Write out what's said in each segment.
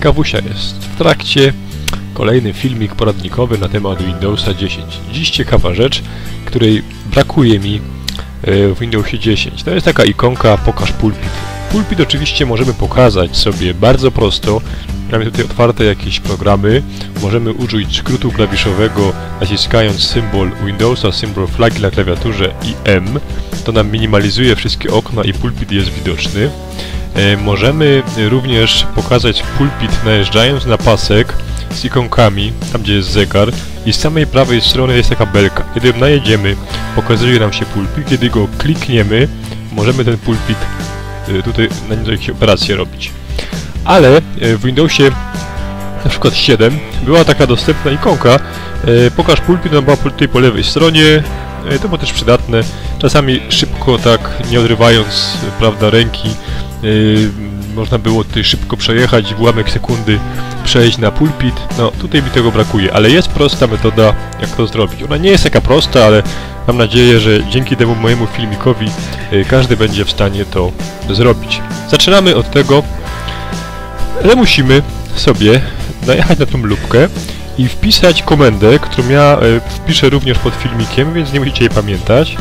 Kawusia jest w trakcie. Kolejny filmik poradnikowy na temat Windowsa 10. Dziś ciekawa rzecz, której brakuje mi w Windowsie 10. To jest taka ikonka pokaż pulpit. Pulpit oczywiście możemy pokazać sobie bardzo prosto. Mamy tutaj otwarte jakieś programy. Możemy użyć skrótu klawiszowego naciskając symbol Windowsa, symbol flagi na klawiaturze i M. To nam minimalizuje wszystkie okna i pulpit jest widoczny. Możemy również pokazać pulpit najeżdżając na pasek z ikonkami, tam gdzie jest zegar, i z samej prawej strony jest taka belka. Kiedy najedziemy, pokazuje nam się pulpit, kiedy go klikniemy, możemy ten pulpit tutaj na nim jakieś operacje robić. Ale w Windowsie na przykład 7 była taka dostępna ikonka, pokaż pulpit, ona była tutaj po lewej stronie, to było też przydatne. Czasami szybko, tak nie odrywając, prawda, ręki, można było tutaj szybko przejechać, w ułamek sekundy przejść na pulpit. No tutaj mi tego brakuje, ale jest prosta metoda, jak to zrobić. Ona nie jest taka prosta, ale mam nadzieję, że dzięki temu mojemu filmikowi każdy będzie w stanie to zrobić. Zaczynamy od tego, że musimy sobie najechać na tą lupkę i wpisać komendę, którą ja wpiszę również pod filmikiem, więc nie musicie jej pamiętać.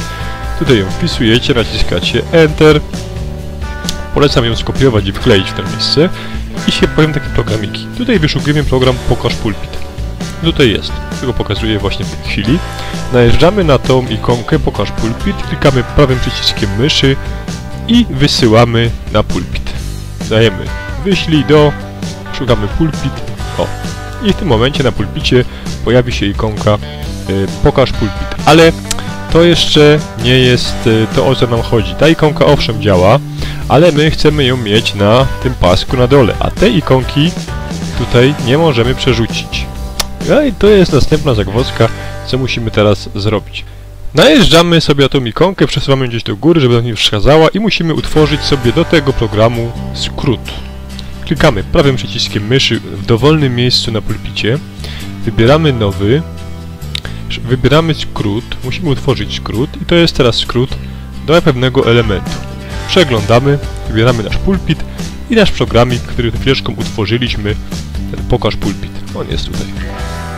Tutaj ją wpisujecie, naciskacie Enter. Polecam ją skopiować i wkleić w to miejsce. I się powiem takie programiki. Tutaj wyszukujemy program Pokaż Pulpit. Tutaj jest. Tego pokazuję właśnie w tej chwili. Najeżdżamy na tą ikonkę Pokaż Pulpit, klikamy prawym przyciskiem myszy i wysyłamy na pulpit. Dajemy wyślij do, szukamy pulpit. O. I w tym momencie na pulpicie pojawi się ikonka Pokaż Pulpit. Ale to jeszcze nie jest to, o co nam chodzi. Ta ikonka owszem działa, ale my chcemy ją mieć na tym pasku na dole, a te ikonki tutaj nie możemy przerzucić. No i to jest następna zagwozdka, co musimy teraz zrobić. Najeżdżamy sobie na tą ikonkę, przesuwamy gdzieś do góry, żeby nam nie przeszkadzała i musimy utworzyć sobie do tego programu skrót. Klikamy prawym przyciskiem myszy w dowolnym miejscu na pulpicie, wybieramy nowy, wybieramy skrót, musimy utworzyć skrót i to jest teraz skrót do pewnego elementu. Przeglądamy, wybieramy nasz pulpit i nasz programik, który chwileczką utworzyliśmy, ten Pokaż Pulpit. On jest tutaj.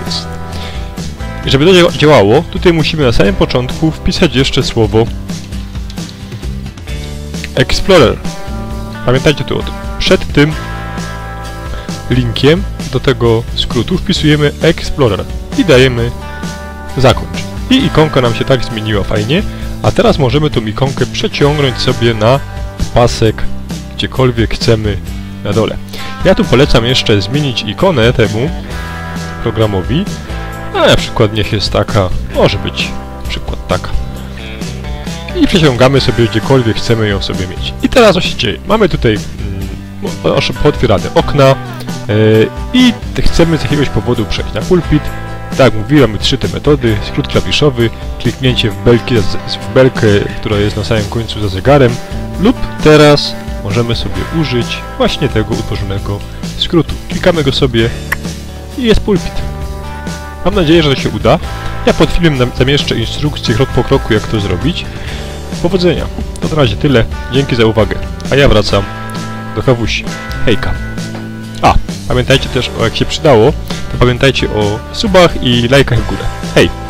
Jest. I żeby to działało, tutaj musimy na samym początku wpisać jeszcze słowo Explorer. Pamiętajcie tu o tym. Przed tym linkiem do tego skrótu wpisujemy Explorer i dajemy zakończ. I ikonka nam się tak zmieniła fajnie. A teraz możemy tą ikonkę przeciągnąć sobie na pasek, gdziekolwiek chcemy na dole. Ja tu polecam jeszcze zmienić ikonę temu programowi. A na przykład niech jest taka, może być na przykład taka. I przeciągamy sobie gdziekolwiek chcemy ją sobie mieć. I teraz co się dzieje? Mamy tutaj pootwierane okna i chcemy z jakiegoś powodu przejść na pulpit. Tak jak mówiłem, mamy trzy te metody, skrót klawiszowy, kliknięcie w belkę, która jest na samym końcu za zegarem, lub teraz możemy sobie użyć właśnie tego utworzonego skrótu. Klikamy go sobie i jest pulpit. Mam nadzieję, że to się uda. Ja pod filmem zamieszczę instrukcję krok po kroku, jak to zrobić. Powodzenia. To na razie tyle. Dzięki za uwagę. A ja wracam do Kawusi. Hejka. A, pamiętajcie też, jak się przydało, to pamiętajcie o subach i lajkach w górę. Hej!